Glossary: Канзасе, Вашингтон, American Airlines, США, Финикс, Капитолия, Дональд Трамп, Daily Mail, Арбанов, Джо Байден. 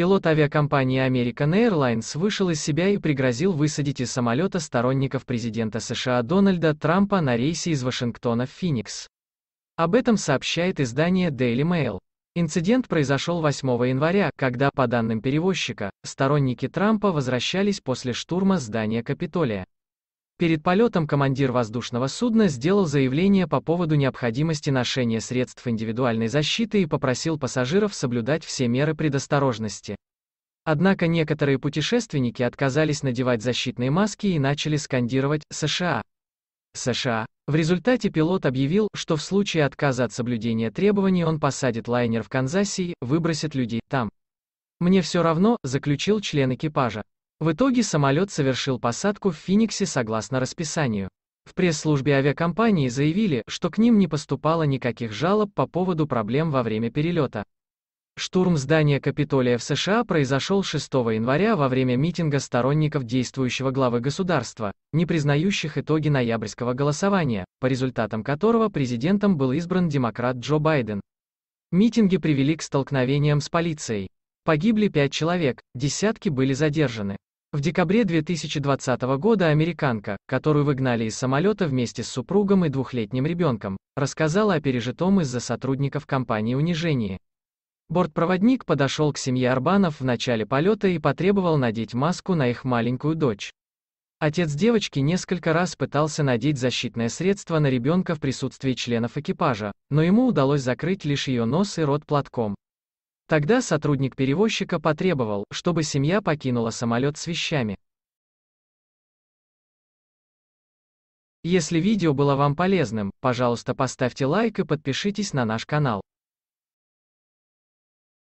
Пилот авиакомпании American Airlines вышел из себя и пригрозил высадить из самолета сторонников президента США Дональда Трампа на рейсе из Вашингтона в Финикс. Об этом сообщает издание Daily Mail. Инцидент произошел 8 января, когда, по данным перевозчика, сторонники Трампа возвращались после штурма здания Капитолия. Перед полетом командир воздушного судна сделал заявление по поводу необходимости ношения средств индивидуальной защиты и попросил пассажиров соблюдать все меры предосторожности. Однако некоторые путешественники отказались надевать защитные маски и начали скандировать «США! США!». В результате пилот объявил, что в случае отказа от соблюдения требований он посадит лайнер в Канзасе и выбросит людей там. «Мне все равно», — заключил член экипажа. В итоге самолет совершил посадку в Финиксе согласно расписанию. В пресс-службе авиакомпании заявили, что к ним не поступало никаких жалоб по поводу проблем во время перелета. Штурм здания Капитолия в США произошел 6 января во время митинга сторонников действующего главы государства, не признающих итоги ноябрьского голосования, по результатам которого президентом был избран демократ Джо Байден. Митинги привели к столкновениям с полицией. Погибли 5 человек, десятки были задержаны. В декабре 2020 года американка, которую выгнали из самолета вместе с супругом и двухлетним ребенком, рассказала о пережитом из-за сотрудников компании унижении. Бортпроводник подошел к семье Арбанов в начале полета и потребовал надеть маску на их маленькую дочь. Отец девочки несколько раз пытался надеть защитное средство на ребенка в присутствии членов экипажа, но ему удалось закрыть лишь ее нос и рот платком. Тогда сотрудник перевозчика потребовал, чтобы семья покинула самолет с вещами. Если видео было вам полезным, пожалуйста, поставьте лайк и подпишитесь на наш канал.